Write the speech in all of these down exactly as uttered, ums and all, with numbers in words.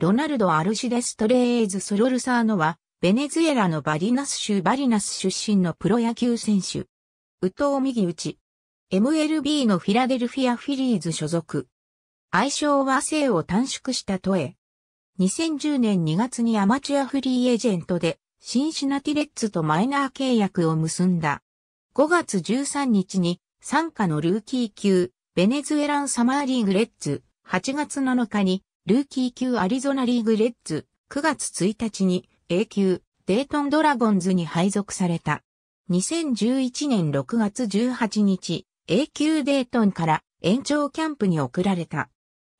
ロナルド・アルシデス・トレーズ・ソロルサーノは、ベネズエラのバリナス州バリナス出身のプロ野球選手。右投右打ち。エムエルビー のフィラデルフィア・フィリーズ所属。愛称は姓を短縮したトエ。にせんじゅうねんにがつにアマチュアフリーエージェントで、シンシナティレッツとマイナー契約を結んだ。ごがつじゅうさんにちに、傘下のルーキー級、ベネズエランサマーリーグレッズ、はちがつなのかに、ルーキー級アリゾナリーグレッズ、くがつついたちに A 級デイトンドラゴンズに配属された。にせんじゅういちねんろくがつじゅうはちにち、A 級デイトンから延長キャンプに送られた。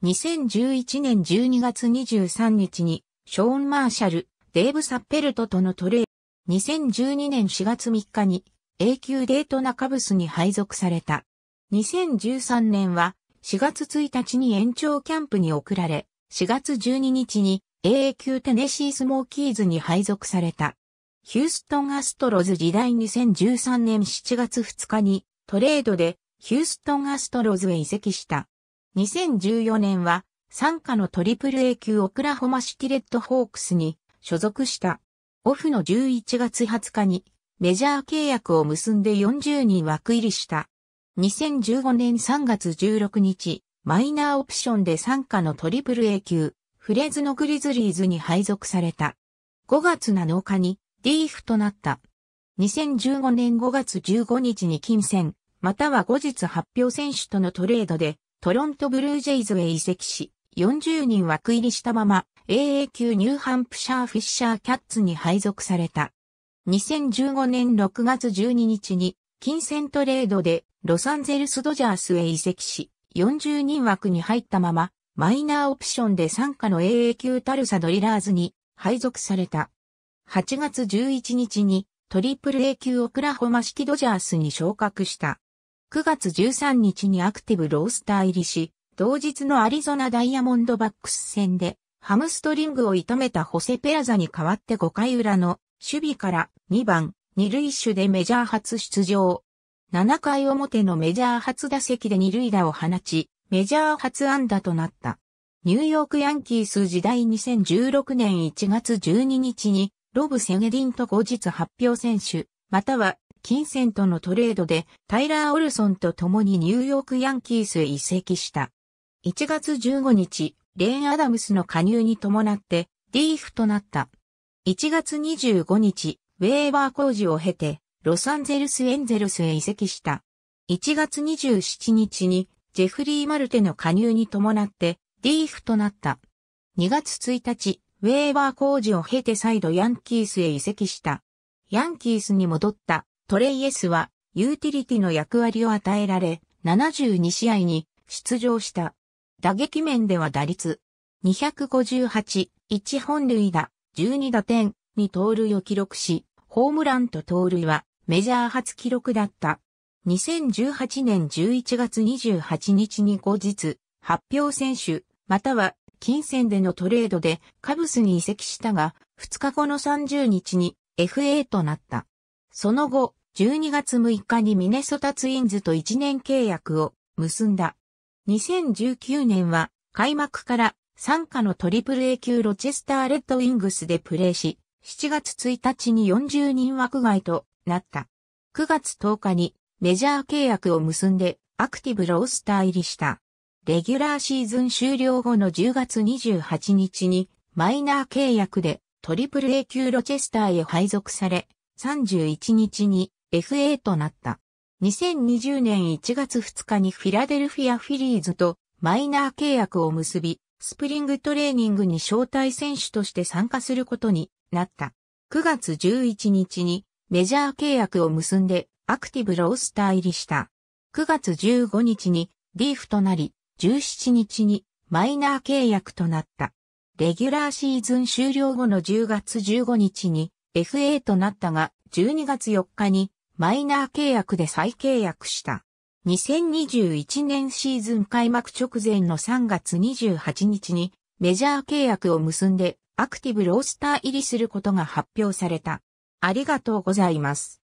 にせんじゅういちねんじゅうにがつにじゅうさんにちにショーン・マーシャル、デーブ・サッペルトとのトレード。にせんじゅうにねんしがつみっかに A 級デイトナカブスに配属された。にせんじゅうさんねんはしがつついたちに延長キャンプに送られ、しがつじゅうににちに エーエー 級テネシースモーキーズに配属された。ヒューストンアストロズ時代にせんじゅうさんねんしちがつふつかにトレードでヒューストンアストロズへ移籍した。にせんじゅうよねんは傘下のトリプル A 級オクラホマシティレッドホークスに所属した。オフのじゅういちがつはつかにメジャー契約を結んでよんじゅうにん枠入りした。にせんじゅうごねんさんがつじゅうろくにち、マイナーオプションで傘下のトリプル A 級、フレズノグリズリーズに配属された。ごがつなのかに ディーエフ となった。にせんじゅうごねんごがつじゅうごにちに金銭、または後日発表選手とのトレードで、トロントブルージェイズへ移籍し、よんじゅうにん枠入りしたまま、エーエー 級ニューハンプシャーフィッシャーキャッツに配属された。にせんじゅうごねんろくがつじゅうににちに、金銭トレードで、ロサンゼルスドジャースへ移籍し、よんじゅうにん枠に入ったまま、マイナーオプションで傘下の エーエー 級タルサドリラーズに配属された。はちがつじゅういちにちにトリプル A 級オクラホマシティドジャースに昇格した。くがつじゅうさんにちにアクティブロースター入りし、同日のアリゾナダイヤモンドバックス戦で、ハムストリングを痛めたホセ・ペラザに代わってごかいうらの守備からにばんにるいしゅでメジャー初出場。ななかいおもてのメジャー初打席で二塁打を放ち、メジャー初安打となった。ニューヨークヤンキース時代にせんじゅうろくねんいちがつじゅうににちに、ロブ・セゲディンと後日発表選手、または金銭とのトレードで、タイラー・オルソンと共にニューヨークヤンキースへ移籍した。いちがつじゅうごにち、レイン・アダムスの加入に伴って、ディーエフ となった。いちがつにじゅうごにち、ウェーバー工事を経て、ロサンゼルスエンゼルスへ移籍した。いちがつにじゅうしちにちにジェフリー・マルテの加入に伴ってディーエフとなった。にがつついたち、ウェーバー工事を経て再度ヤンキースへ移籍した。ヤンキースに戻ったトレイエスはユーティリティの役割を与えられななじゅうにしあいに出場した。打撃面では打率にごはち、いちほんるいだ、じゅうにだてん、にとうるいを記録し、ホームランと盗塁はメジャー初記録だった。にせんじゅうはちねんじゅういちがつにじゅうはちにちに後日、発表選手、または金銭でのトレードでカブスに移籍したが、ふつかごのさんじゅうにちに エフエー となった。その後、じゅうにがつむいかにミネソタツインズといちねんけいやくを結んだ。にせんじゅうきゅうねんは開幕から傘下のトリプル A 級ロチェスターレッドウィングスでプレーし、しちがつついたちによんじゅうにん枠外となった。くがつとおかにメジャー契約を結んでアクティブロースター入りした。レギュラーシーズン終了後のじゅうがつにじゅうはちにちにマイナー契約でトリプル A 級ロチェスターへ配属され、さんじゅういちにちに エフエー となった。にせんにじゅうねんいちがつふつかにフィラデルフィアフィリーズとマイナー契約を結び、スプリングトレーニングに招待選手として参加することになった。くがつじゅういちにちにメジャー契約を結んでアクティブロースター入りした。くがつじゅうごにちにディーエフとなり、じゅうしちにちにマイナー契約となった。レギュラーシーズン終了後のじゅうがつじゅうごにちに エフエー となったが、じゅうにがつよっかにマイナー契約で再契約した。にせんにじゅういちねんシーズン開幕直前のさんがつにじゅうはちにちにメジャー契約を結んでアクティブロースター入りすることが発表された。ありがとうございます。